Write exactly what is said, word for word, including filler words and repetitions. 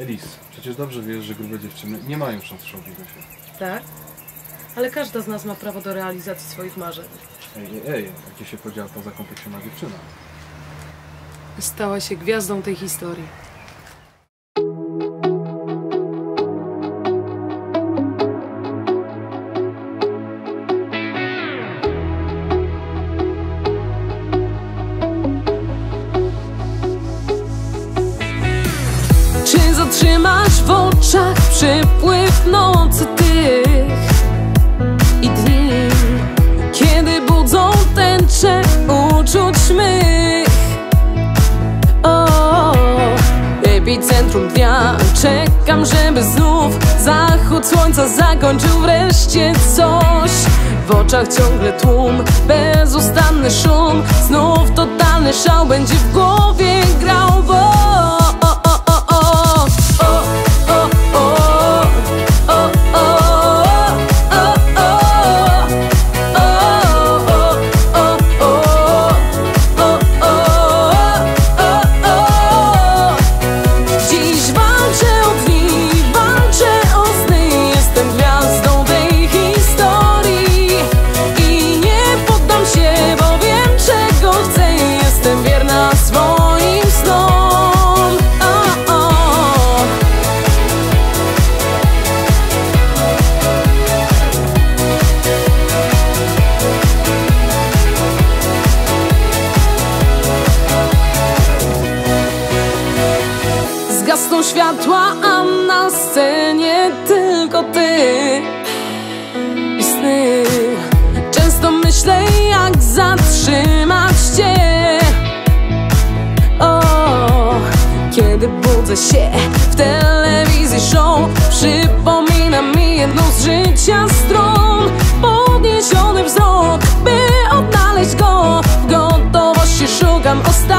Elis, przecież dobrze wiesz, że grube dziewczyny nie mają szans w showbizie. Tak? Ale każda z nas ma prawo do realizacji swoich marzeń. Ej, ej, ej, jakie się podziała poza kompleksiona dziewczyna? Stała się gwiazdą tej historii. Trzymasz w oczach przepływ nocy tych i dni, kiedy budzą tęczę uczuć mych. O, epicentrum dnia, czekam, żeby znów zachód słońca zakończył wreszcie coś. W oczach ciągle tłum, bezustanny szum, znów totalny szał będzie w głowie grał, bo gasną światła, a na scenie tylko ty i sny. Często myślę, jak zatrzymać cię. O, kiedy budzę się w telewizji show, przypomina mi jedną z życia stron. Podniesiony wzrok, by odnaleźć go, w gotowości szukam ostatniego.